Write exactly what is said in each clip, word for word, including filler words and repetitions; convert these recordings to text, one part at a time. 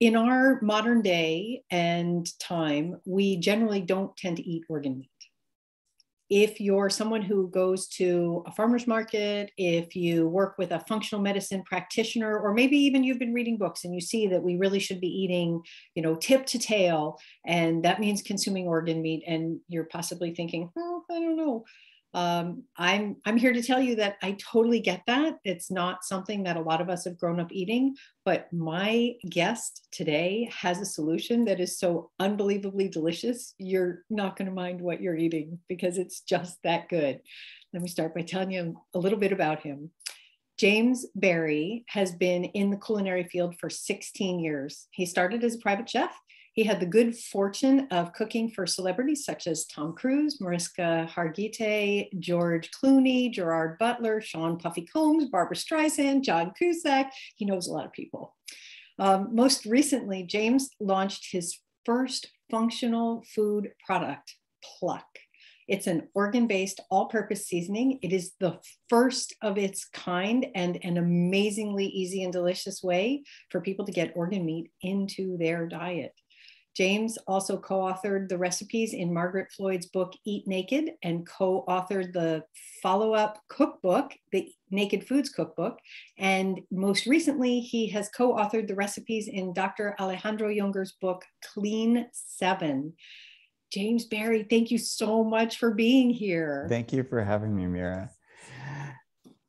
in our modern day and time, we generally don't tend to eat organ meat. If you're someone who goes to a farmer's market, if you work with a functional medicine practitioner, or maybe even you've been reading books and you see that we really should be eating, you know, tip to tail, and that means consuming organ meat, and you're possibly thinking, oh, I don't know. Um, I'm, I'm here to tell you that I totally get that. It's not something that a lot of us have grown up eating, but my guest today has a solution that is so unbelievably delicious. You're not going to mind what you're eating because it's just that good. Let me start by telling you a little bit about him. James Barry has been in the culinary field for sixteen years. He started as a private chef. He had the good fortune of cooking for celebrities such as Tom Cruise, Mariska Hargitay, George Clooney, Gerard Butler, Sean Puffy Combs, Barbara Streisand, John Cusack. He knows a lot of people. Um, most recently, James launched his first functional food product, Pluck. It's an organ-based all-purpose seasoning. It is the first of its kind and an amazingly easy and delicious way for people to get organ meat into their diet. James also co-authored the recipes in Margaret Floyd's book, Eat Naked, and co-authored the follow-up cookbook, the Naked Foods cookbook. And most recently, he has co-authored the recipes in Doctor Alejandro Junger's book, Clean seven. James Barry, thank you so much for being here. Thank you for having me, Mira.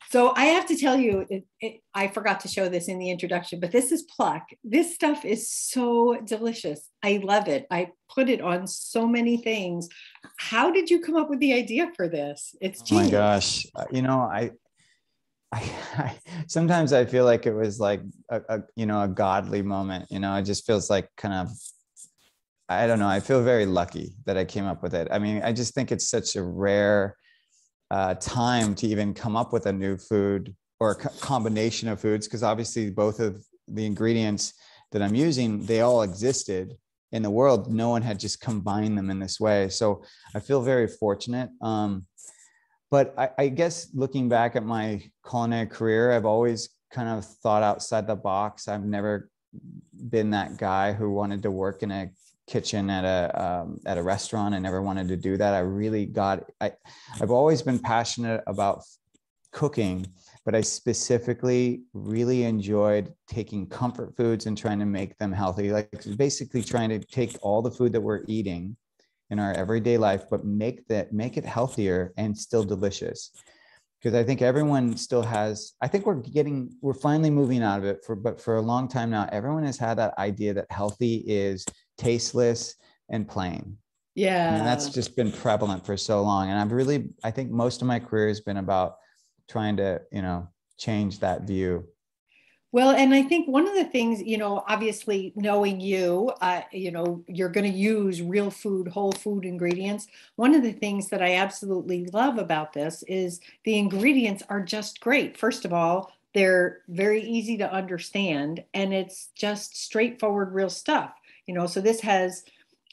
So I have to tell you, it, it, I forgot to show this in the introduction, but this is Pluck. This stuff is so delicious. I love it. I put it on so many things. How did you come up with the idea for this? It's genius. Oh my gosh. You know, I, I, I sometimes I feel like it was like a, a, you know, a godly moment. You know, it just feels like kind of, I don't know. I feel very lucky that I came up with it. I mean, I just think it's such a rare Uh, time to even come up with a new food or a co combination of foods, because obviously both of the ingredients that I'm using, they all existed in the world. No one had just combined them in this way. So I feel very fortunate. Um, but I, I guess looking back at my culinary career, I've always kind of thought outside the box. I've never been that guy who wanted to work in a kitchen at a um, at a restaurant. I never wanted to do that. I really got, I, I've always been passionate about cooking, but I specifically really enjoyed taking comfort foods and trying to make them healthy. Like basically trying to take all the food that we're eating in our everyday life, but make that, make it healthier and still delicious. Because I think everyone still has, I think we're getting, we're finally moving out of it for, but for a long time now, everyone has had that idea that healthy is tasteless and plain. Yeah. And that's just been prevalent for so long. And I've really, I think most of my career has been about trying to, you know, change that view. Well, and I think one of the things, you know, obviously knowing you, uh, you know, you're going to use real food, whole food ingredients. One of the things that I absolutely love about this is the ingredients are just great. First of all, they're very easy to understand, and it's just straightforward, real stuff. You know, so this has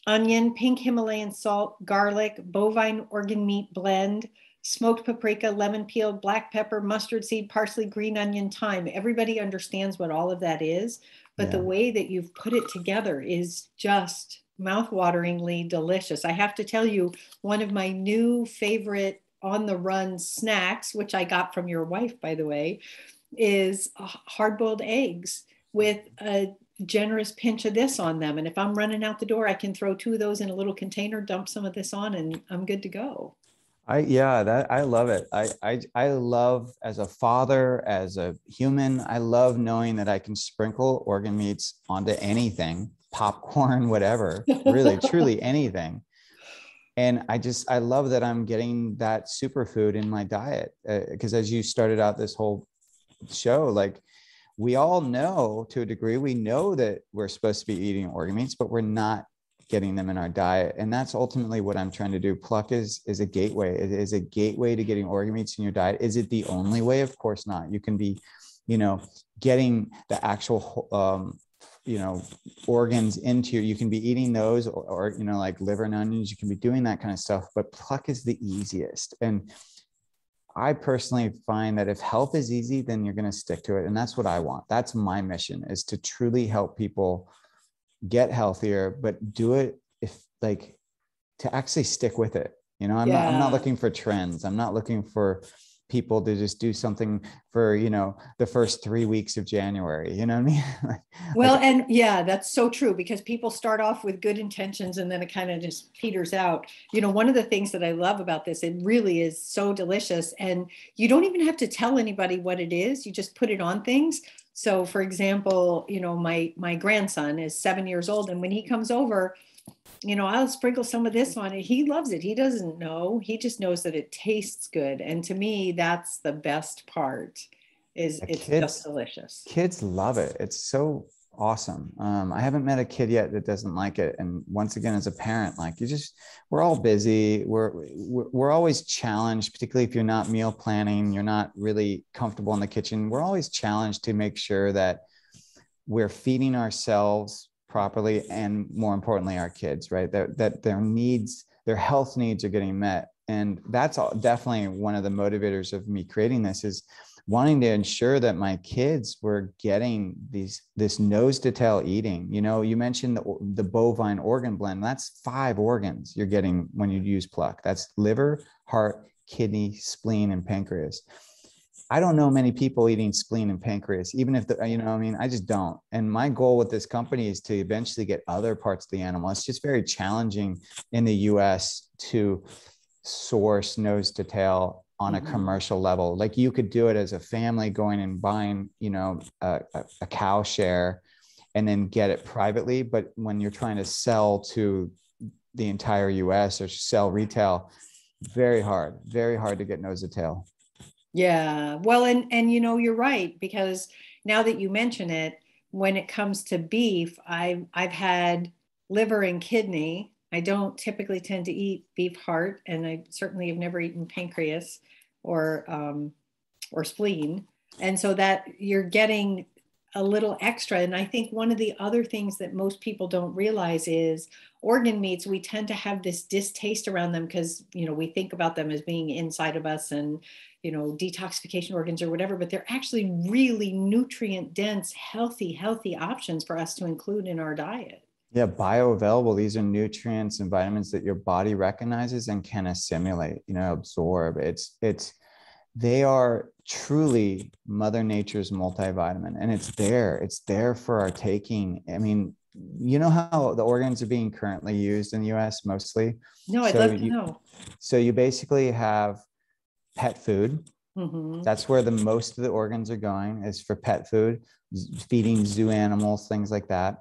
onion, pink Himalayan salt, garlic, bovine organ meat blend, smoked paprika, lemon peel, black pepper, mustard seed, parsley, green onion, thyme. Everybody understands what all of that is, but yeah, the way that you've put it together is just mouthwateringly delicious. I have to tell you, one of my new favorite on the run snacks, which I got from your wife, by the way, is hard-boiled eggs with a generous pinch of this on them. And if I'm running out the door, I can throw two of those in a little container, dump some of this on, and I'm good to go. I, yeah, that I love it. I, I, I love, as a father, as a human, I love knowing that I can sprinkle organ meats onto anything, popcorn, whatever, really, truly anything. And I just, I love that I'm getting that superfood in my diet. Uh, 'cause as you started out this whole show, like, we all know to a degree, we know that we're supposed to be eating organ meats, but we're not getting them in our diet. And that's ultimately what I'm trying to do. Pluck is, is a gateway. It is a gateway to getting organ meats in your diet. Is it the only way? Of course not. You can be, you know, getting the actual, um, you know, organs into, you can be eating those or, or, you know, like liver and onions, you can be doing that kind of stuff, but Pluck is the easiest. And I personally find that if health is easy, then you're going to stick to it. And that's what I want. That's my mission, is to truly help people get healthier, but do it if like to actually stick with it. You know, I'm yeah. not, I'm not looking for trends. I'm not looking for people to just do something for, you know, the first three weeks of January, you know what I mean? like, well, like, and yeah, that's so true, because people start off with good intentions and then it kind of just peters out. You know, one of the things that I love about this, it really is so delicious, and you don't even have to tell anybody what it is. You just put it on things. So for example, you know, my, my grandson is seven years old, and when he comes over, you know, I'll sprinkle some of this on it. He loves it. He doesn't know. He just knows that it tastes good. And to me, that's the best part, is it's kids, just delicious. Kids love it. It's so awesome. Um, I haven't met a kid yet that doesn't like it. And once again, as a parent, like you just, we're all busy. We're, we're always challenged, particularly if you're not meal planning, you're not really comfortable in the kitchen. We're always challenged to make sure that we're feeding ourselves properly, and more importantly, our kids, right? That, that their needs, their health needs are getting met. And that's all, definitely one of the motivators of me creating this, is wanting to ensure that my kids were getting these, this nose to tail eating. You know, you mentioned the, the bovine organ blend. That's five organs you're getting when you use Pluck. That's liver, heart, kidney, spleen, and pancreas. I don't know many people eating spleen and pancreas, even if, the, you know, I mean, I just don't. And my goal with this company is to eventually get other parts of the animal. It's just very challenging in the U S to source nose to tail on a commercial level. Like you could do it as a family going and buying, you know, a, a cow share and then get it privately. But when you're trying to sell to the entire U S or sell retail, very hard, very hard to get nose to tail. Yeah. Well, and, and, you know, you're right, because now that you mention it, when it comes to beef, I've, I've had liver and kidney. I don't typically tend to eat beef heart, and I certainly have never eaten pancreas or, um, or spleen. And so that you're getting a little extra. And I think one of the other things that most people don't realize is organ meats, we tend to have this distaste around them because, you know, we think about them as being inside of us and, you know, detoxification organs or whatever, but they're actually really nutrient dense, healthy, healthy options for us to include in our diet. Yeah, bioavailable. These are nutrients and vitamins that your body recognizes and can assimilate, you know, absorb. It's, it's, they are truly Mother Nature's multivitamin, and it's there. It's there for our taking. I mean, you know how the organs are being currently used in the U S mostly? No, I'd so love to you, know. So you basically have pet food. Mm-hmm. That's where the most of the organs are going, is for pet food, feeding zoo animals, things like that.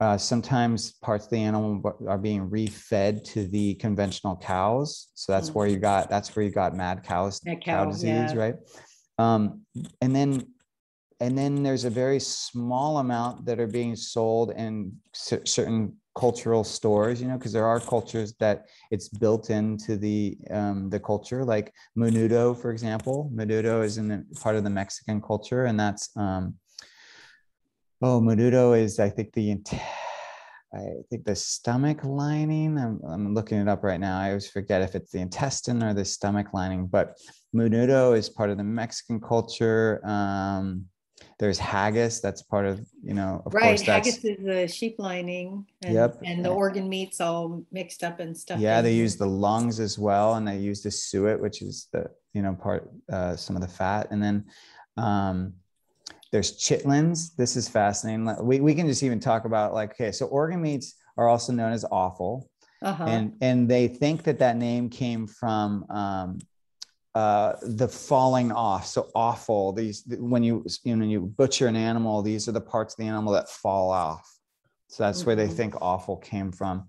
Uh, sometimes parts of the animal are being refed to the conventional cows. So that's mm-hmm. where you got, that's where you got mad cows, mad cow, cow disease, yeah. right? Um, and then, and then there's a very small amount that are being sold in c- certain cultural stores, you know, because there are cultures that it's built into the, um, the culture, like Menudo, for example. Menudo is in the, part of the Mexican culture. And that's, um, Oh, menudo is, I think the, I think the stomach lining. I'm, I'm looking it up right now. I always forget if it's the intestine or the stomach lining, but menudo is part of the Mexican culture. Um, there's haggis. That's part of, you know, of right. course haggis is the sheep lining, and, yep. and the organ meats all mixed up and stuff. Yeah. In. They use the lungs as well. And they use the suet, which is the, you know, part, uh, some of the fat. And then, um, there's chitlins. This is fascinating. We, we can just even talk about like, okay, so organ meats are also known as offal. Uh-huh. And, and they think that that name came from um, uh, the falling off. So offal, these, when you, you know, when you butcher an animal, these are the parts of the animal that fall off. So that's mm-hmm. where they think offal came from.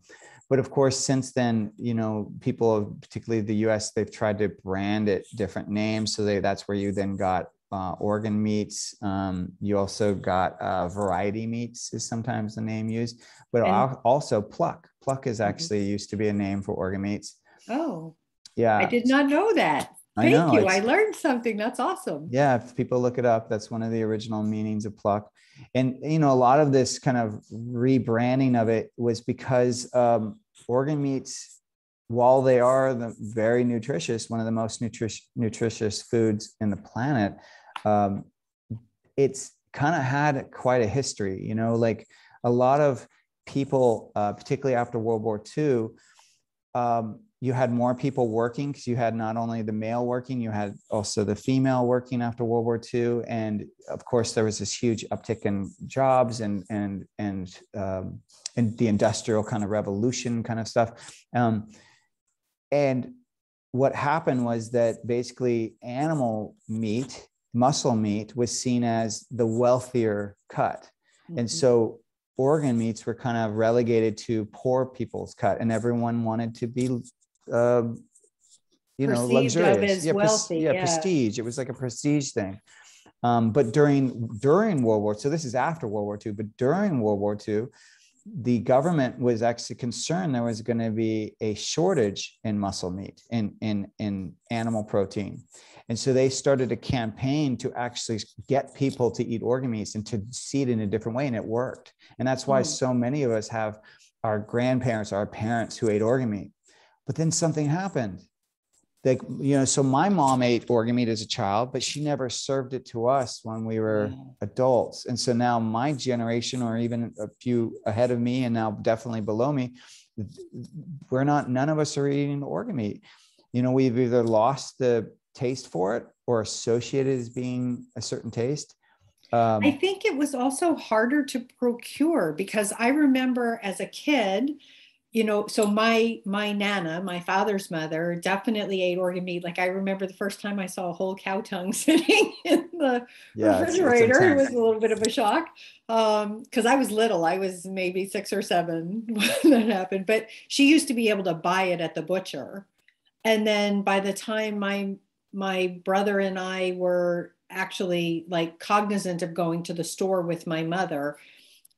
But of course, since then, you know, people, particularly the U S, they've tried to brand it different names. So they, that's where you then got Uh, organ meats. Um, you also got uh, variety meats is sometimes the name used, but and, also pluck. Pluck is actually mm-hmm. used to be a name for organ meats. Oh, yeah. I did not know that. Thank I know, you. I learned something. That's awesome. Yeah. If people look it up, that's one of the original meanings of pluck. And, you know, a lot of this kind of rebranding of it was because um, organ meats, while they are the very nutritious, one of the most nutrition, nutritious foods in the planet, um, it's kind of had quite a history, you know, like a lot of people, uh, particularly after World War Two, um, you had more people working because you had not only the male working, you had also the female working after World War Two. And of course, there was this huge uptick in jobs and, and, and, um, and the industrial kind of revolution kind of stuff. Um, and what happened was that basically animal meat, muscle meat, was seen as the wealthier cut. Mm-hmm. And so organ meats were kind of relegated to poor people's cut, and everyone wanted to be, uh, you know, luxurious. Yeah, wealthy, pres yeah, yeah, prestige. It was like a prestige thing. Um, but during during World War, so this is after World War Two, but during World War Two, the government was actually concerned there was going to be a shortage in muscle meat, in, in, in animal protein. And so they started a campaign to actually get people to eat organ meats and to see it in a different way. And it worked. And that's why mm. so many of us have our grandparents, our parents who ate organ meat. But then something happened. Like, you know, so my mom ate organ meat as a child, but she never served it to us when we were adults. And so now my generation, or even a few ahead of me, and now definitely below me, we're not, none of us are eating organ meat. You know, we've either lost the taste for it or associated as being a certain taste. Um, I think it was also harder to procure, because I remember as a kid, you know, so my, my Nana, my father's mother, definitely ate organ meat. Like, I remember the first time I saw a whole cow tongue sitting in the yeah, refrigerator, it's, it's it was a little bit of a shock. Um, cause I was little, I was maybe six or seven when that happened, but she used to be able to buy it at the butcher. And then by the time my, my brother and I were actually like cognizant of going to the store with my mother,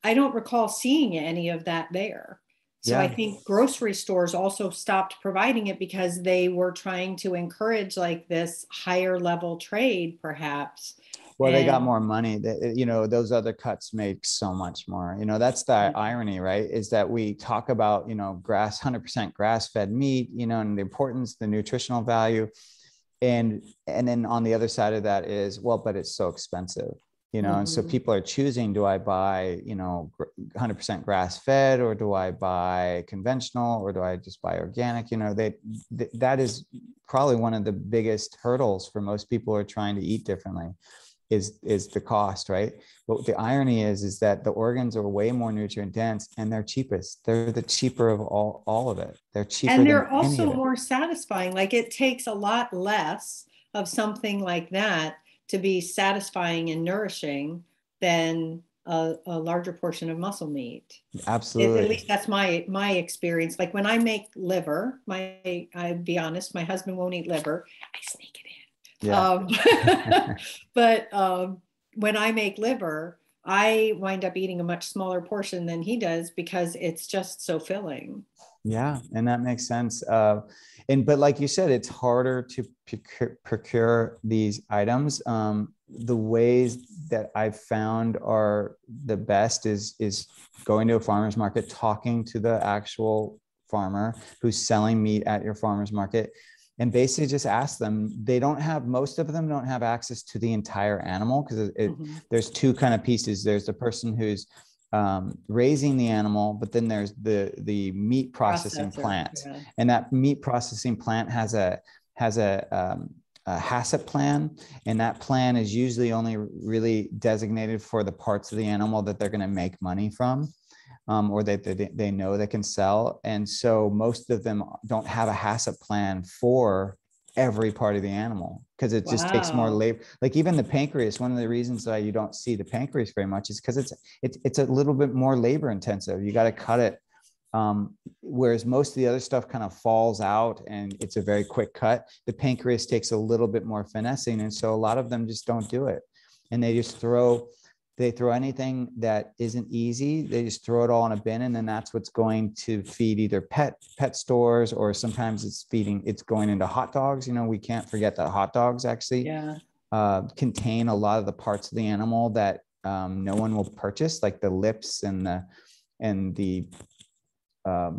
I don't recall seeing any of that there. So yeah. I think grocery stores also stopped providing it because they were trying to encourage like this higher level trade, perhaps. Well, and they got more money. They, you know, those other cuts make so much more. You know, that's the mm-hmm. irony, right? Is that we talk about, you know, grass, one hundred percent grass-fed meat, you know, and the importance, the nutritional value. And, and then on the other side of that is, well, but it's so expensive. You know, mm-hmm. and so people are choosing, do I buy, you know, one hundred percent grass fed, or do I buy conventional, or do I just buy organic? You know, they, th that is probably one of the biggest hurdles for most people who are trying to eat differently, is, is the cost, right? But the irony is, is that the organs are way more nutrient dense, and they're cheapest. They're the cheaper of all, all of it. They're cheaper. And they're also more satisfying. Like, it takes a lot less of something like that to be satisfying and nourishing than a, a larger portion of muscle meat. Absolutely. At, at least that's my my experience. Like, when I make liver, my I'll be honest, my husband won't eat liver. I sneak it in. Yeah. Um, but um, when I make liver, I wind up eating a much smaller portion than he does, because it's just so filling. Yeah, and that makes sense. Uh, and but like you said, it's harder to procure, procure these items. Um, the ways that I've found are the best is is going to a farmer's market, talking to the actual farmer who's selling meat at your farmer's market, and basically just ask them. They don't have, most of them don't have access to the entire animal, because mm-hmm. there's two kind of pieces. There's the person who's Um, raising the animal, but then there's the the meat processing Processor, plant, yeah. and that meat processing plant has a has a, um, a HACCP plan, and that plan is usually only really designated for the parts of the animal that they're going to make money from, um, or that they, they know they can sell. And so most of them don't have a HACCP plan for every part of the animal, because it wow. just takes more labor. Like, even the pancreas, one of the reasons why you don't see the pancreas very much is because it's, it's, it's a little bit more labor intensive. You got to cut it. Um, whereas most of the other stuff kind of falls out and it's a very quick cut. The pancreas takes a little bit more finessing. And so a lot of them just don't do it. And they just throw, they throw anything that isn't easy. They just throw it all in a bin. And then that's what's going to feed either pet pet stores, or sometimes it's feeding, it's going into hot dogs. You know, we can't forget that hot dogs actually yeah. uh, contain a lot of the parts of the animal that um, no one will purchase, like the lips and the, and the um,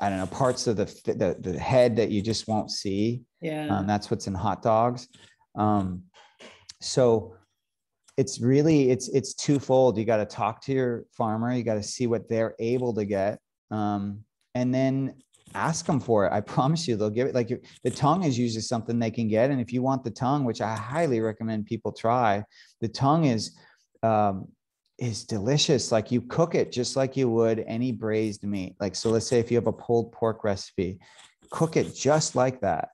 I don't know, parts of the, the, the head that you just won't see. Yeah. Um, that's what's in hot dogs. Um, so it's really, it's, it's twofold. You got to talk to your farmer. You got to see what they're able to get. Um, and then ask them for it. I promise you, they'll give it. Like the tongue is usually something they can get. And if you want the tongue, which I highly recommend people try, the tongue is, um, is delicious. Like you cook it just like you would any braised meat. Like, so let's say if you have a pulled pork recipe, cook it just like that.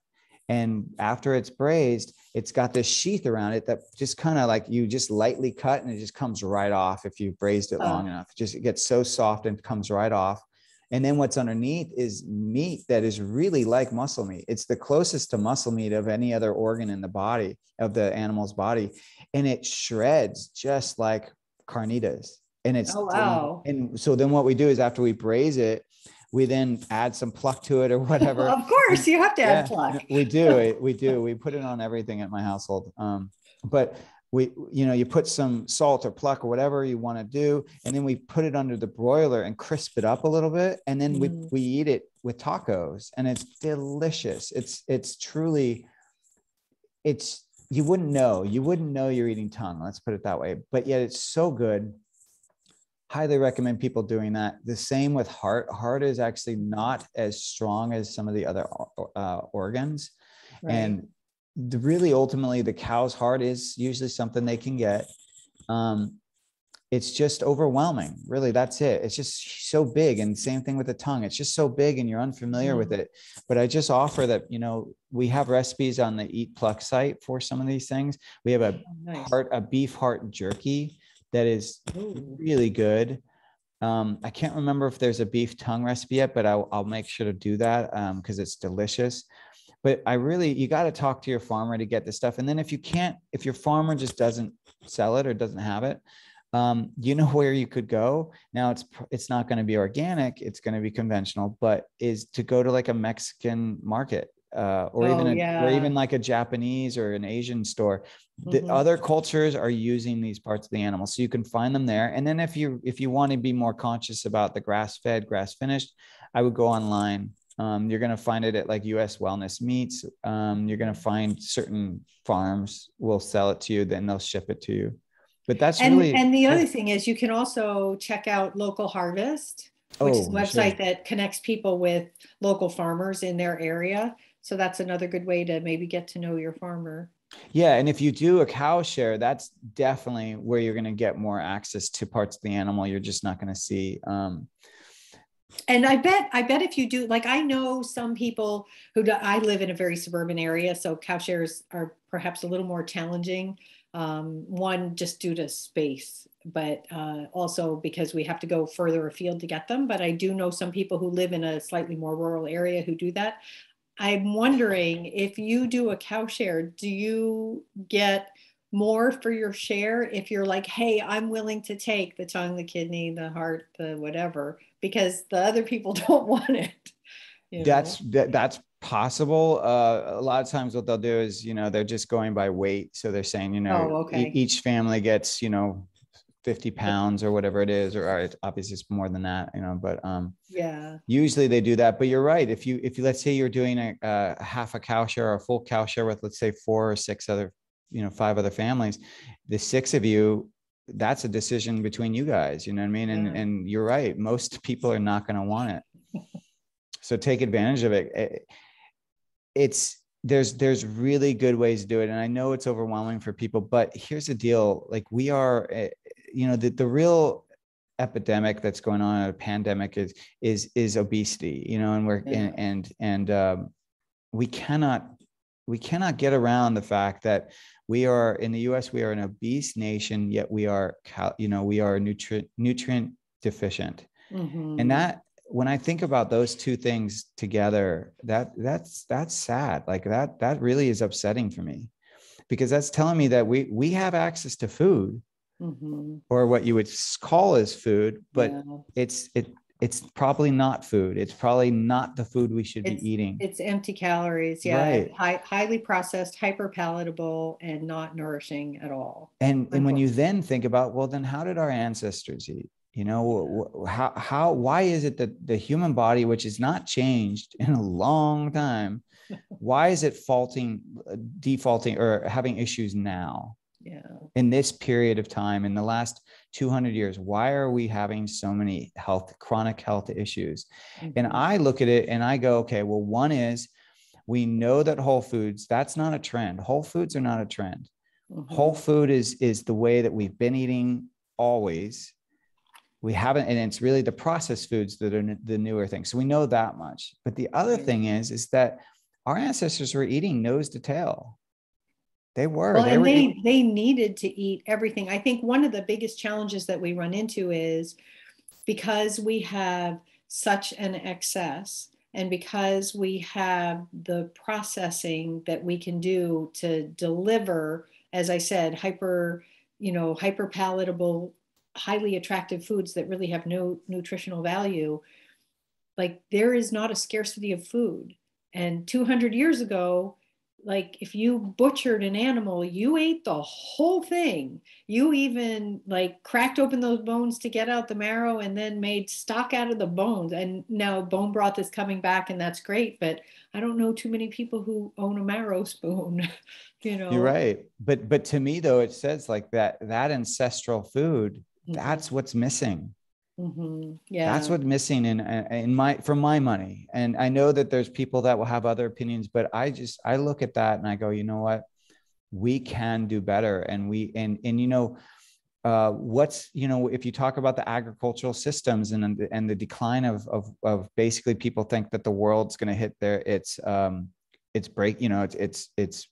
And after it's braised, it's got this sheath around it that just kind of like you just lightly cut and it just comes right off. If you've braised it long oh. enough, just it gets so soft and comes right off. And then what's underneath is meat that is really like muscle meat. It's the closest to muscle meat of any other organ in the body of the animal's body. And it shreds just like carnitas. And it's, oh, wow. and, and so then what we do is after we braise it, we then add some pluck to it or whatever. Well, of course, you have to add yeah, pluck. We do. We do. We put it on everything at my household. Um, but we, you know, you put some salt or pluck or whatever you want to do, and then we put it under the broiler and crisp it up a little bit, and then we mm. we eat it with tacos, and it's delicious. It's it's truly, it's you wouldn't know. You wouldn't know you're eating tongue. Let's put it that way. But yet, it's so good. Highly recommend people doing that. The same with heart. Heart is actually not as strong as some of the other uh, organs. Right. And the, really ultimately the cow's heart is usually something they can get. Um, it's just overwhelming. Really, that's it. It's just so big. And same thing with the tongue. It's just so big and you're unfamiliar mm-hmm. with it. But I just offer that, you know, we have recipes on the Eat Pluck site for some of these things. We have a oh, nice. heart, a beef heart jerky that is really good. Um, I can't remember if there's a beef tongue recipe yet, but I'll, I'll make sure to do that because um, it's delicious. But I really, you got to talk to your farmer to get this stuff. And then if you can't, if your farmer just doesn't sell it or doesn't have it, um, you know where you could go. Now it's, it's not going to be organic. It's going to be conventional, but is to go to like a Mexican market. Uh, or oh, even a, yeah. or even like a Japanese or an Asian store. The mm-hmm. other cultures are using these parts of the animal, so you can find them there. And then if you if you want to be more conscious about the grass-fed, grass-finished, I would go online. Um, you're going to find it at like U S Wellness Meats. Um, you're going to find certain farms will sell it to you, then they'll ship it to you. But that's and, really and the other thing is you can also check out Local Harvest, which oh, is a website sure. that connects people with local farmers in their area. So that's another good way to maybe get to know your farmer. Yeah. And if you do a cow share, that's definitely where you're going to get more access to parts of the animal you're just not going to see. Um, and I bet, I bet if you do, like, I know some people who do, I live in a very suburban area, so cow shares are perhaps a little more challenging. Um, one, just due to space, but uh, also because we have to go further afield to get them. But I do know some people who live in a slightly more rural area who do that. I'm wondering if you do a cow share, do you get more for your share if you're like, hey, I'm willing to take the tongue, the kidney, the heart, the whatever, because the other people don't want it. You know? That's that, that's possible. Uh, a lot of times what they'll do is, you know, they're just going by weight. So they're saying, you know, oh, okay. e- each family gets, you know, fifty pounds or whatever it is, or, or it's obviously it's more than that, you know, but, um, yeah, usually they do that, but you're right. If you, if you, let's say you're doing a, a half a cow share or a full cow share with, let's say four or six other, you know, five other families, the six of you, that's a decision between you guys, you know what I mean? And, yeah. and you're right. Most people are not going to want it. So take advantage of it. it it's, there's, there's really good ways to do it. And I know it's overwhelming for people, but here's the deal. Like we are, a, you know, the, the real epidemic that's going on, a pandemic is, is, is obesity, you know, and we're, yeah. and, and, and um, we cannot, we cannot get around the fact that we are in the U S, we are an obese nation, yet we are, you know, we are nutrient, nutrient deficient. Mm-hmm. And that, when I think about those two things together, that that's, that's sad. Like that, that really is upsetting for me because that's telling me that we, we have access to food. Mm-hmm. Or what you would call as food, but yeah. it's it it's probably not food. It's probably not the food we should it's, be eating. It's empty calories, yeah. Right. High, highly processed, hyper palatable, and not nourishing at all. And and when you then think about, well, then how did our ancestors eat? You know, how how why is it that the human body, which has not changed in a long time, why is it faulting, defaulting, or having issues now? yeah. in this period of time, in the last two hundred years, why are we having so many health, chronic health issues? Mm-hmm. And I look at it and I go, okay, well, one is we know that whole foods, that's not a trend. Whole foods are not a trend. Mm-hmm. Whole food is, is the way that we've been eating always. We haven't, and it's really the processed foods that are the newer thing. So we know that much. But the other thing is, is that our ancestors were eating nose to tail. They were. Well, they, and were they, they needed to eat everything. I think one of the biggest challenges that we run into is because we have such an excess and because we have the processing that we can do to deliver, as I said, hyper, you know, hyper palatable, highly attractive foods that really have no nutritional value. Like there is not a scarcity of food. And two hundred years ago, like if you butchered an animal, you ate the whole thing. You even like cracked open those bones to get out the marrow and then made stock out of the bones. And now bone broth is coming back and that's great, but I don't know too many people who own a marrow spoon, you know? You're right. But, but to me though, it says like that, that ancestral food, that's what's missing. Mm-hmm. Yeah, that's what's missing in in my for my money. And I know that there's people that will have other opinions, but I just I look at that and I go, you know what, we can do better. And we and and you know, uh, what's you know, if you talk about the agricultural systems and and the, and the decline of of of basically people think that the world's going to hit their it's um it's break you know it's it's it's.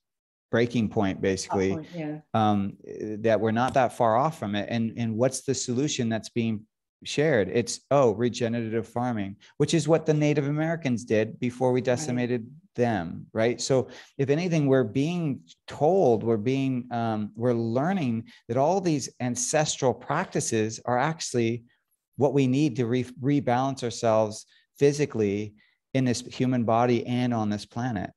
breaking point, basically, oh, yeah. um, that we're not that far off from it. And, and what's the solution that's being shared? It's, oh, regenerative farming, which is what the Native Americans did before we decimated right. them, right? So if anything, we're being told, we're being, um, we're learning that all these ancestral practices are actually what we need to re- rebalance ourselves physically in this human body and on this planet.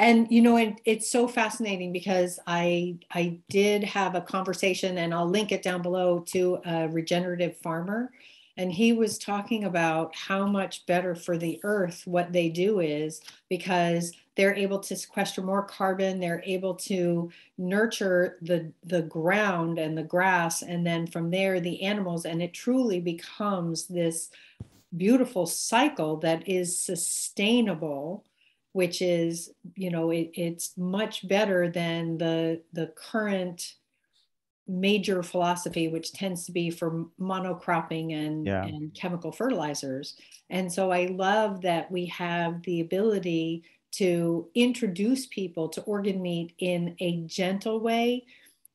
And, you know, it, it's so fascinating because I I did have a conversation, and I'll link it down below, to a regenerative farmer. And he was talking about how much better for the earth what they do is, because they're able to sequester more carbon. They're able to nurture the, the ground and the grass. And then from there, the animals, and it truly becomes this beautiful cycle that is sustainable, which is, you know, it, it's much better than the, the current major philosophy, which tends to be for monocropping and, yeah. and chemical fertilizers. And so I love that we have the ability to introduce people to organ meat in a gentle way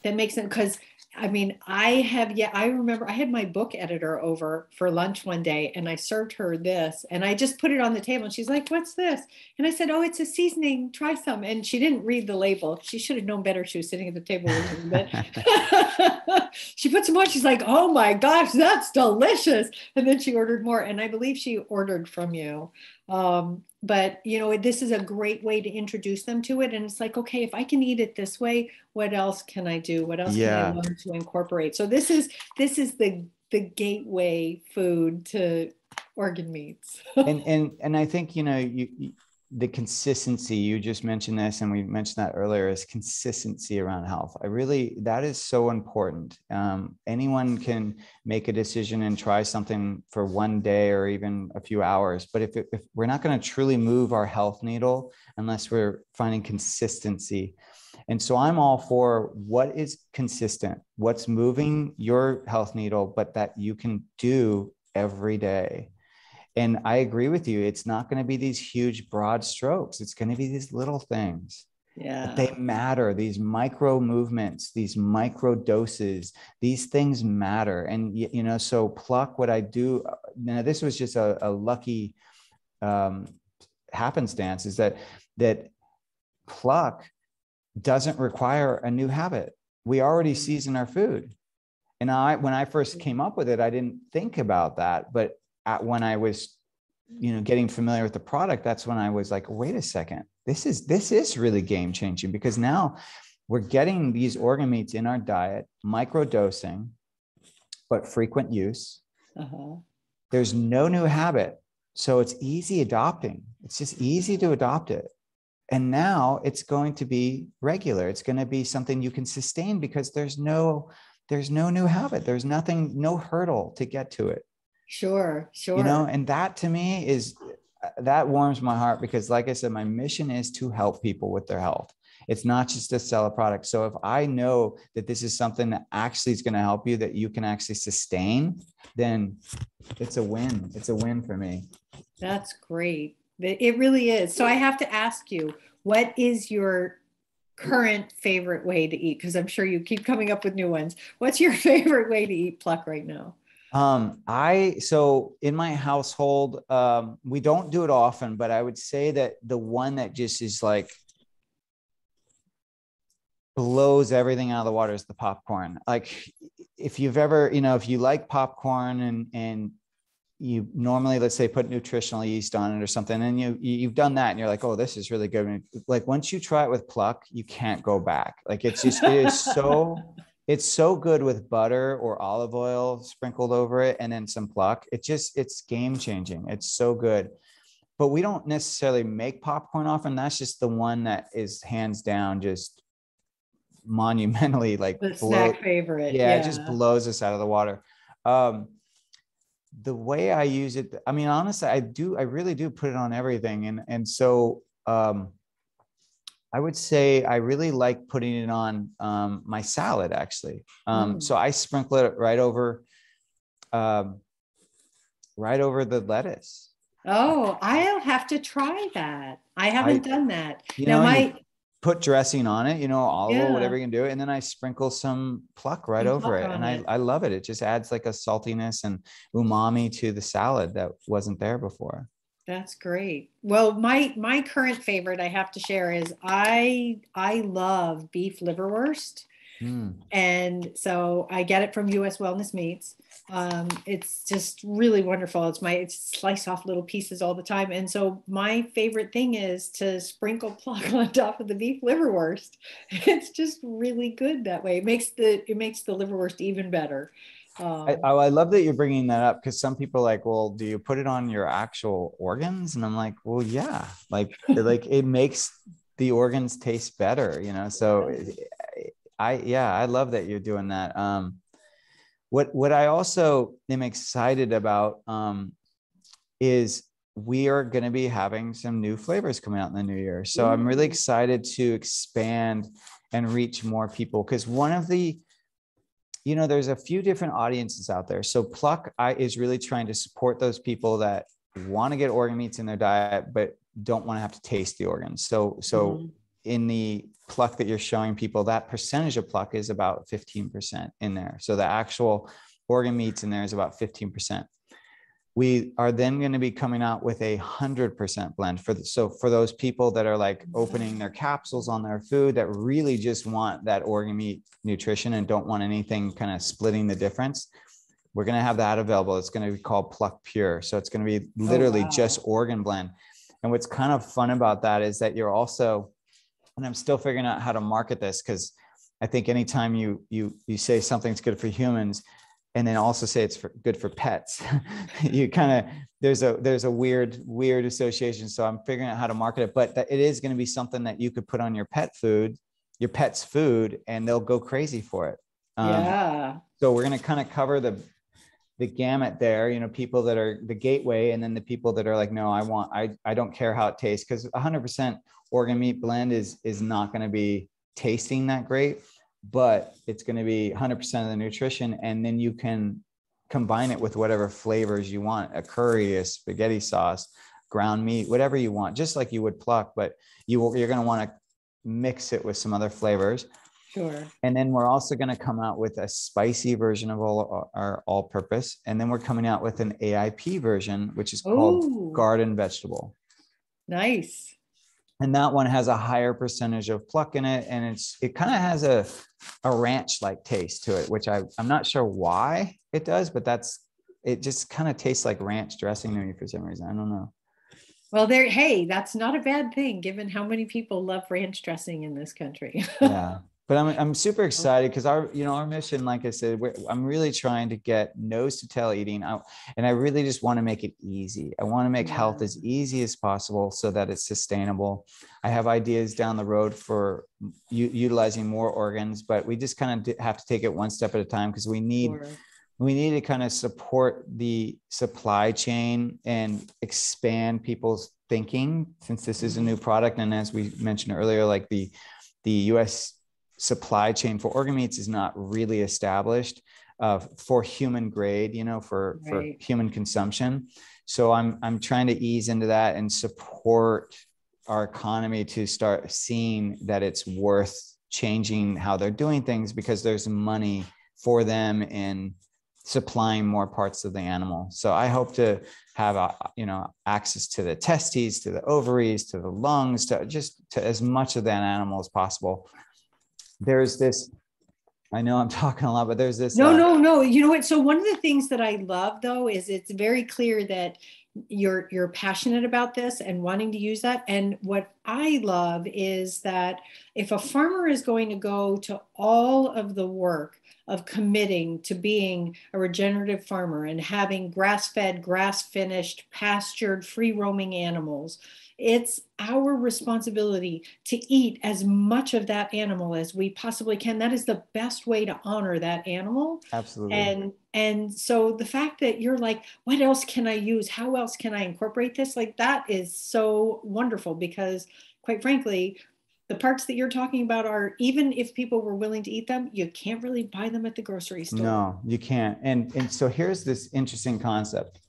that makes sense. Because I mean, I have, yeah, I remember I had my book editor over for lunch one day and I served her this and I just put it on the table and she's like, what's this? And I said, oh, it's a seasoning, try some. And she didn't read the label. She should have known better. She was sitting at the table with me, but she put some on, she's like, oh my gosh, that's delicious. And then she ordered more. And I believe she ordered from you. Um, But, you know, this is a great way to introduce them to it. And it's like, okay, if I can eat it this way, what else can I do? What else yeah. can I learn to incorporate? So this is this is the the gateway food to organ meats. and and and I think, you know, you, you, the consistency, you just mentioned this, and we mentioned that earlier, is consistency around health. I really, that is so important. Um, anyone can make a decision and try something for one day or even a few hours. But if, it, if we're not going to truly move our health needle, unless we're finding consistency. And so I'm all for what is consistent, what's moving your health needle, but that you can do every day. And I agree with you. It's not going to be these huge broad strokes. It's going to be these little things. Yeah. But they matter. These micro movements, these micro doses, these things matter. And, you know, so Pluck, what I do now, this was just a, a lucky um, happenstance, is that, that Pluck doesn't require a new habit. We already season our food. And I, when I first came up with it, I didn't think about that, but At when I was, you know, getting familiar with the product, that's when I was like, wait a second, this is, this is really game changing, because now we're getting these organ meats in our diet, micro dosing, but frequent use. Uh-huh. There's no new habit. So it's easy adopting. It's just easy to adopt it. And now it's going to be regular. It's going to be something you can sustain because there's no, there's no new habit. There's nothing, no hurdle to get to it. Sure, sure. You know, and that to me is, that warms my heart because like I said, my mission is to help people with their health. It's not just to sell a product. So if I know that this is something that actually is going to help you, that you can actually sustain, then it's a win. It's a win for me. That's great. It really is. So I have to ask you, what is your current favorite way to eat? Because I'm sure you keep coming up with new ones. What's your favorite way to eat Pluck right now? Um, I, so in my household, um, we don't do it often, but I would say that the one that just is like, blows everything out of the water is the popcorn. Like if you've ever, you know, if you like popcorn and, and you normally, let's say, put nutritional yeast on it or something, and you, you've done that and you're like, oh, this is really good. Like once you try it with Pluck, you can't go back. Like it's just, it is so, it's so good with butter or olive oil sprinkled over it. And then some Pluck. It just, it's game changing. It's so good. But we don't necessarily make popcorn often. That's just the one that is hands down, just monumentally like the snack favorite. Yeah, yeah, it just blows us out of the water. Um, the way I use it, I mean, honestly, I do, I really do put it on everything. And, and so um, I would say I really like putting it on um, my salad actually. Um, mm. So I sprinkle it right over, um, right over the lettuce. Oh, I'll have to try that. I haven't I, done that. You now know, my, put dressing on it, you know, olive oil, yeah. whatever you can do. And then I sprinkle some Pluck right some over pluck it. And I, it. I love it. It just adds like a saltiness and umami to the salad that wasn't there before. That's great. Well, my, my current favorite I have to share is I, I love beef liverwurst. Mm. And so I get it from U S Wellness Meats. Um, it's just really wonderful. It's my, it's slice off little pieces all the time. And so my favorite thing is to sprinkle Pluck on top of the beef liverwurst. It's just really good that way. It makes the, it makes the liverwurst even better. Um, I, I love that you're bringing that up because some people are like, well, do you put it on your actual organs? And I'm like, well, yeah, like, like it makes the organs taste better, you know? So I, yeah, I love that you're doing that. Um, What what I also am excited about um, is we are going to be having some new flavors coming out in the new year. So I'm really excited to expand and reach more people because one of the, you know, there's a few different audiences out there. So Pluck I, is really trying to support those people that want to get organ meats in their diet, but don't want to have to taste the organs. So, so mm-hmm. in the Pluck that you're showing people, that percentage of Pluck is about fifteen percent in there. So the actual organ meats in there is about fifteen percent. We are then going to be coming out with a hundred percent blend for the, so for those people that are like opening their capsules on their food that really just want that organ meat nutrition and don't want anything kind of splitting the difference. We're going to have that available. It's going to be called Pluck Pure. So it's going to be literally oh, wow. just organ blend. And what's kind of fun about that is that you're also, and I'm still figuring out how to market this because I think anytime you you you say something's good for humans and then also say it's for, good for pets, you kind of there's a there's a weird weird association. So I'm figuring out how to market it, but that it is going to be something that you could put on your pet food, your pet's food, and they'll go crazy for it. Um, yeah. So we're going to kind of cover the the gamut there, you know, people that are the gateway, and then the people that are like, no, I want, I I don't care how it tastes because one hundred percent organ meat blend is is not going to be tasting that great, but it's going to be one hundred percent of the nutrition, and then you can combine it with whatever flavors you want, a curry, a spaghetti sauce, ground meat, whatever you want, just like you would Pluck, but you will, you're going to want to mix it with some other flavors. Sure. And then we're also going to come out with a spicy version of all, our all-purpose, and then we're coming out with an A I P version, which is called Ooh. Garden Vegetable. Nice. And that one has a higher percentage of Pluck in it, and it's it kind of has a a ranch-like taste to it, which I I'm not sure why it does, but that's it just kind of tastes like ranch dressing to me for some reason. I don't know. Well, there. Hey, that's not a bad thing, given how many people love ranch dressing in this country. Yeah. But I'm I'm super excited because our, you know, our mission, like I said, we're, I'm really trying to get nose to tail eating out. And I really just want to make it easy. I want to make yeah. health as easy as possible so that it's sustainable. I have ideas down the road for u- utilizing more organs, but we just kind of have to take it one step at a time because we need, sure. we need to kind of support the supply chain and expand people's thinking, since this is a new product. And as we mentioned earlier, like the, the U S supply chain for organ meats is not really established uh, for human grade, you know, for, right. for human consumption. So I'm, I'm trying to ease into that and support our economy to start seeing that it's worth changing how they're doing things, because there's money for them in supplying more parts of the animal. So I hope to have, uh, you know, access to the testes, to the ovaries, to the lungs, to just to as much of that animal as possible. There's this, I know I'm talking a lot, but there's this. No, uh, no, no. You know what? So one of the things that I love though, is it's very clear that you're, you're passionate about this and wanting to use that. And what I love is that if a farmer is going to go to all of the work of committing to being a regenerative farmer and having grass-fed, grass-finished, pastured, free-roaming animals, it's our responsibility to eat as much of that animal as we possibly can. That is the best way to honor that animal. Absolutely. And and so the fact that you're like, what else can I use? How else can I incorporate this? Like, that is so wonderful, because quite frankly, the parts that you're talking about are, even if people were willing to eat them, you can't really buy them at the grocery store. No, you can't. And and so here's this interesting concept.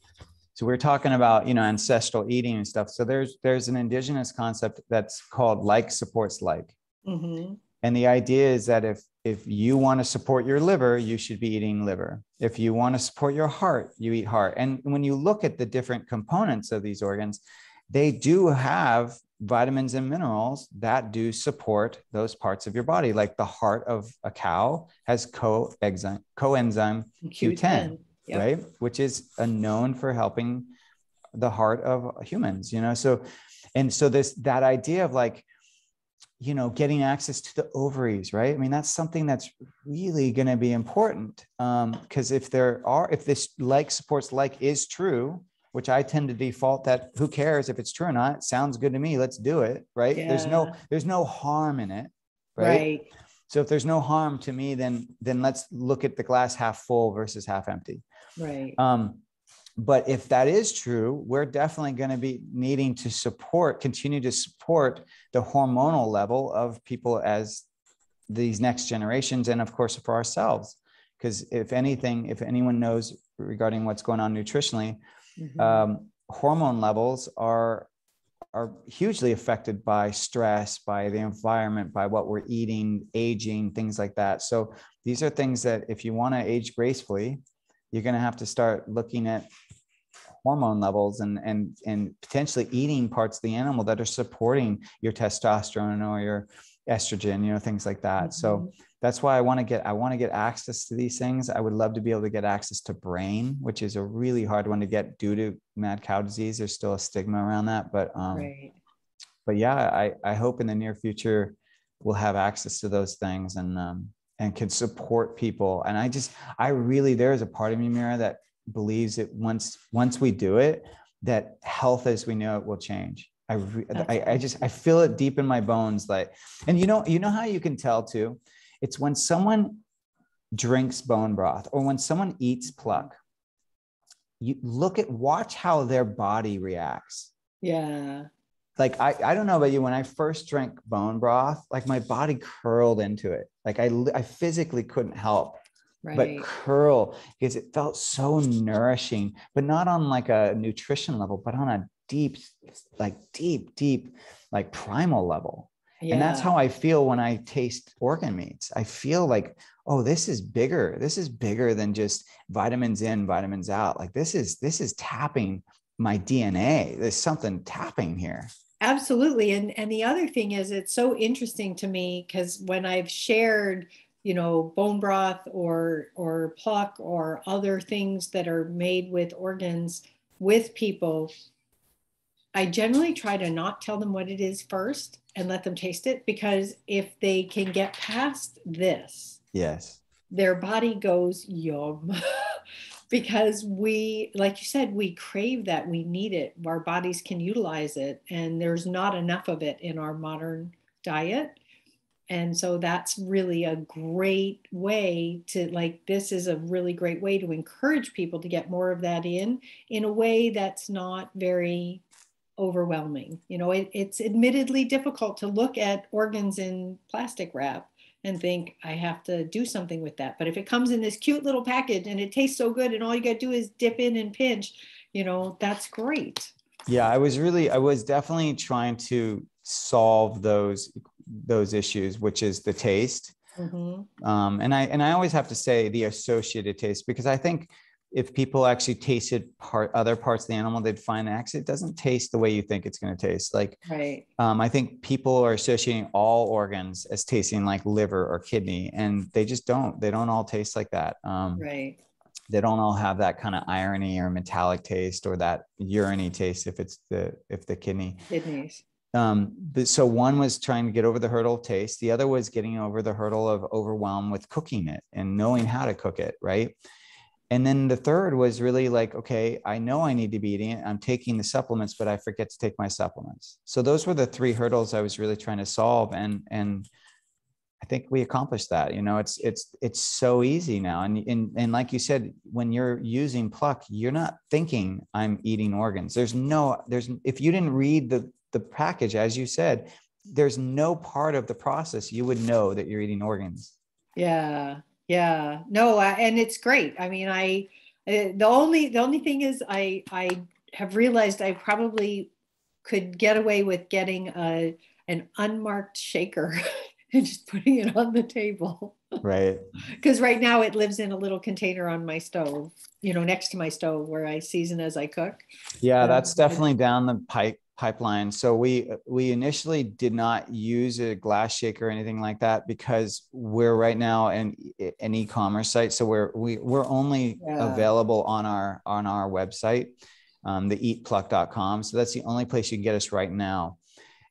So we're talking about, you know, ancestral eating and stuff. So there's there's an indigenous concept that's called like supports like. Mm-hmm. And the idea is that if if you want to support your liver, you should be eating liver. If you want to support your heart, you eat heart. And when you look at the different components of these organs, they do have vitamins and minerals that do support those parts of your body. Like the heart of a cow has coenzyme, coenzyme Q ten. Q ten. Yep. Right. Which is a known for helping the heart of humans, you know? So, and so this, that idea of like, you know, getting access to the ovaries, right? I mean, that's something that's really going to be important. Um, cause if there are, if this like supports like is true, which I tend to default that who cares if it's true or not, it sounds good to me, let's do it. Right. Yeah. There's no, there's no harm in it. Right. right. So if there's no harm to me, then, then let's look at the glass half full versus half empty. Right. Um, but if that is true, we're definitely going to be needing to support, continue to support the hormonal level of people as these next generations. And of course, for ourselves, because if anything, if anyone knows regarding what's going on nutritionally, mm-hmm. um, hormone levels are are hugely affected by stress, by the environment, by what we're eating, aging, things like that. So these are things that if you want to age gracefully, you're going to have to start looking at hormone levels and, and, and potentially eating parts of the animal that are supporting your testosterone or your estrogen, you know, things like that. Mm-hmm. So that's why I want to get, I want to get access to these things. I would love to be able to get access to brain, which is a really hard one to get due to mad cow disease. There's still a stigma around that, but, um, right. but yeah, I, I hope in the near future we'll have access to those things and, um, and can support people. And I just, I really, there's a part of me, Mira, that believes that once, once we do it, that health as we know it will change. I, re- I, I just, I feel it deep in my bones. Like, and you know, you know how you can tell too, it's when someone drinks bone broth or when someone eats pluck, you look at, watch how their body reacts. Yeah. Like, I, I don't know about you. When I first drank bone broth, like my body curled into it. Like I, I physically couldn't help right. but curl, because it felt so nourishing, but not on like a nutrition level, but on a deep, like deep, deep, like primal level. Yeah. And that's how I feel when I taste organ meats. I feel like, oh, this is bigger. This is bigger than just vitamins in, vitamins out. Like this is, this is tapping my D N A. There's something tapping here. Absolutely. And, and the other thing is, it's so interesting to me because when I've shared, you know, bone broth or, or pluck or other things that are made with organs with people, I generally try to not tell them what it is first and let them taste it, because if they can get past this, yes, their body goes yum. Because we, like you said, we crave that, we need it, our bodies can utilize it, and there's not enough of it in our modern diet. And so that's really a great way to, like, this is a really great way to encourage people to get more of that in, in a way that's not very overwhelming. You know, it, it's admittedly difficult to look at organs in plastic wrap and think, I have to do something with that. But if it comes in this cute little package and it tastes so good and all you got to do is dip in and pinch, you know, that's great. Yeah, I was really, I was definitely trying to solve those those issues, which is the taste. Mm-hmm. um, and I and I always have to say the associated taste, because I think if people actually tasted part other parts of the animal, they'd find actually it doesn't taste the way you think it's going to taste. Like, right. um, I think people are associating all organs as tasting like liver or kidney, and they just don't. They don't all taste like that. Um, right. They don't all have that kind of irony or metallic taste or that urine taste if it's the if the kidney. Kidneys. Um, but so one was trying to get over the hurdle of taste. The other was getting over the hurdle of overwhelm with cooking it and knowing how to cook it. Right. And then the third was really like, okay, I know I need to be eating it. I'm taking the supplements, but I forget to take my supplements. So those were the three hurdles I was really trying to solve. And, and I think we accomplished that. You know, it's, it's, it's so easy now. And, and, and like you said, when you're using Pluck, you're not thinking I'm eating organs. There's no, there's, if you didn't read the, the package, as you said, there's no part of the process you would know that you're eating organs. Yeah. Yeah. No. I, and it's great. I mean, I, I, the only, the only thing is I, I have realized I probably could get away with getting a, an unmarked shaker and just putting it on the table. Right. Because right now it lives in a little container on my stove, you know, next to my stove where I season as I cook. Yeah. That's um, definitely down the pipe. pipeline. So we, we initially did not use a glass shaker or anything like that, because we're right now an, an e-commerce site. So we're, we, we're only yeah. available on our, on our website, um, the eat pluck dot com. So that's the only place you can get us right now.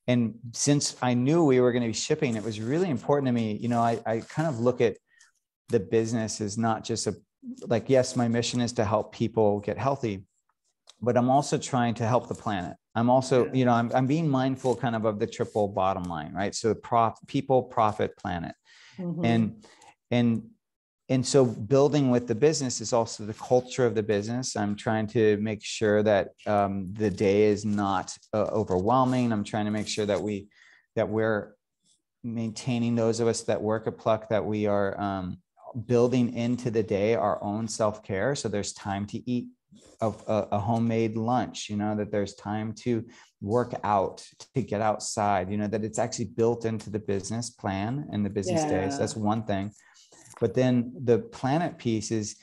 And since I knew we were going to be shipping, it was really important to me. You know, I, I kind of look at the business as not just a, like, yes, my mission is to help people get healthy, but I'm also trying to help the planet. I'm also, you know, I'm, I'm being mindful kind of of the triple bottom line, right? So prof, people, profit, planet. Mm-hmm. And, and, and so building with the business is also the culture of the business. I'm trying to make sure that um, the day is not uh, overwhelming. I'm trying to make sure that we, that we're maintaining those of us that work at Pluck, that we are um, building into the day our own self-care. So there's time to eat A, a homemade lunch, you know, that there's time to work out, to get outside, you know, that it's actually built into the business plan and the business yeah. days. That's one thing. But then the planet piece is,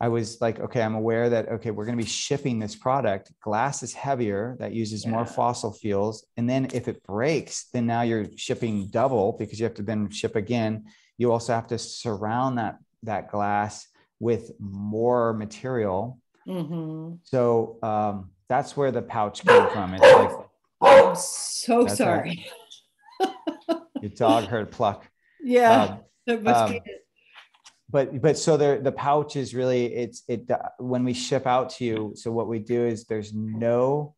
I was like, okay, I'm aware that, okay, we're going to be shipping this product. Glass is heavier. That uses yeah. more fossil fuels. And then if it breaks, then now you're shipping double, because you have to then ship again. You also have to surround that, that glass with more material. Mm-hmm. So um, that's where the pouch came from. It's like, I'm so sorry. Right. Your dog heard Pluck. Yeah. Um, that must um, be it. But but so there, the pouch is really it's it uh, when we ship out to you. So what we do is there's no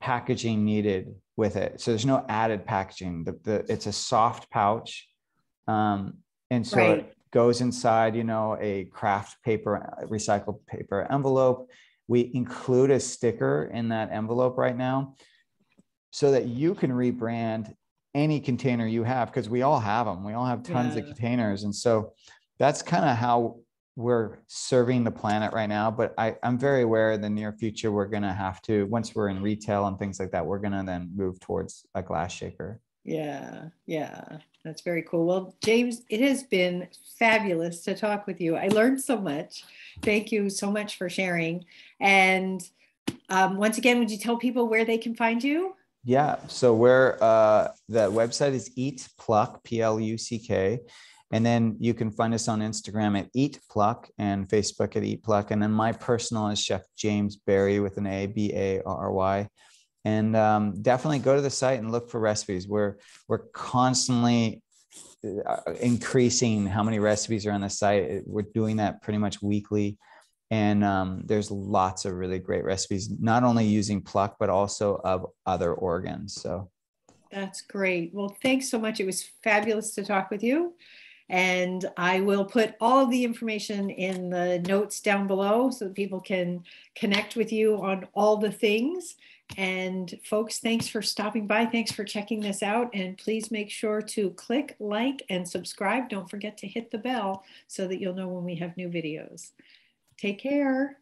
packaging needed with it. So there's no added packaging. The, the it's a soft pouch, um, and so. Right. It, goes inside, you know, a craft paper, recycled paper envelope. We include a sticker in that envelope right now so that you can rebrand any container you have, because we all have them. We all have tons yeah. of containers. And so that's kind of how we're serving the planet right now. But I, I'm very aware in the near future, we're going to have to, once we're in retail and things like that, we're going to then move towards a glass shaker. Yeah. Yeah. That's very cool. Well, James, it has been fabulous to talk with you. I learned so much. Thank you so much for sharing. And um, once again, would you tell people where they can find you? Yeah. So we're, uh, the website is Eat Pluck, P L U C K. And then you can find us on Instagram at Eat Pluck and Facebook at Eat Pluck. And then my personal is Chef James Barry with an A, B A R R Y. And um, definitely go to the site and look for recipes. We're, we're constantly increasing how many recipes are on the site. We're doing that pretty much weekly. And um, there's lots of really great recipes, not only using Pluck, but also of other organs. So that's great. Well, thanks so much. It was fabulous to talk with you. And I will put all of the information in the notes down below so that people can connect with you on all the things. And folks, thanks for stopping by. Thanks for checking this out. And please make sure to click like and subscribe. Don't forget to hit the bell so that you'll know when we have new videos. Take care.